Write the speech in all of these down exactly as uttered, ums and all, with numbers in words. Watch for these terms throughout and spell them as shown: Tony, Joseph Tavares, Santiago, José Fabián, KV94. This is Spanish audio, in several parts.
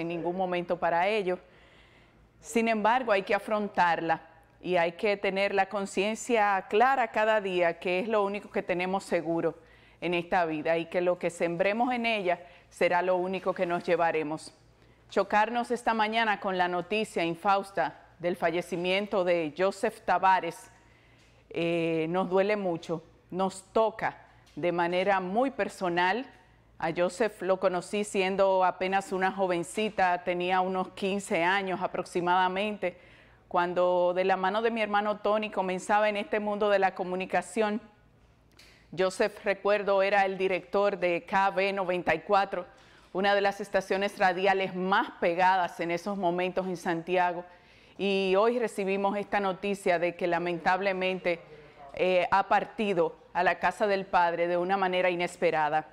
en ningún momento para ello. Sin embargo, hay que afrontarla y hay que tener la conciencia clara cada día que es lo único que tenemos seguro en esta vida y que lo que sembremos en ella será lo único que nos llevaremos. Chocarnos esta mañana con la noticia infausta del fallecimiento de Joseph Tavares eh, nos duele mucho, nos toca de manera muy personal. A Joseph lo conocí siendo apenas una jovencita, tenía unos quince años aproximadamente, cuando de la mano de mi hermano Tony comenzaba en este mundo de la comunicación. Joseph, recuerdo, era el director de K V noventa y cuatro, una de las estaciones radiales más pegadas en esos momentos en Santiago. Y hoy recibimos esta noticia de que lamentablemente eh, ha partido a la casa del Padre de una manera inesperada.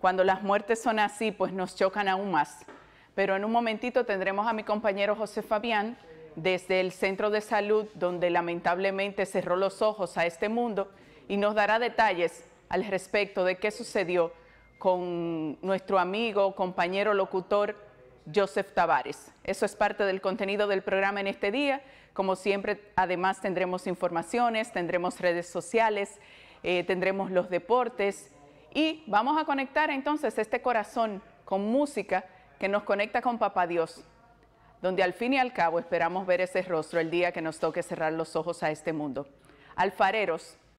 Cuando las muertes son así, pues nos chocan aún más. Pero en un momentito tendremos a mi compañero José Fabián desde el centro de salud, donde lamentablemente cerró los ojos a este mundo, y nos dará detalles al respecto de qué sucedió con nuestro amigo, compañero locutor, Joseph Tavares. Eso es parte del contenido del programa en este día. Como siempre, además tendremos informaciones, tendremos redes sociales, eh, tendremos los deportes. Y vamos a conectar entonces este corazón con música que nos conecta con Papá Dios, donde al fin y al cabo esperamos ver ese rostro el día que nos toque cerrar los ojos a este mundo. Alfareros,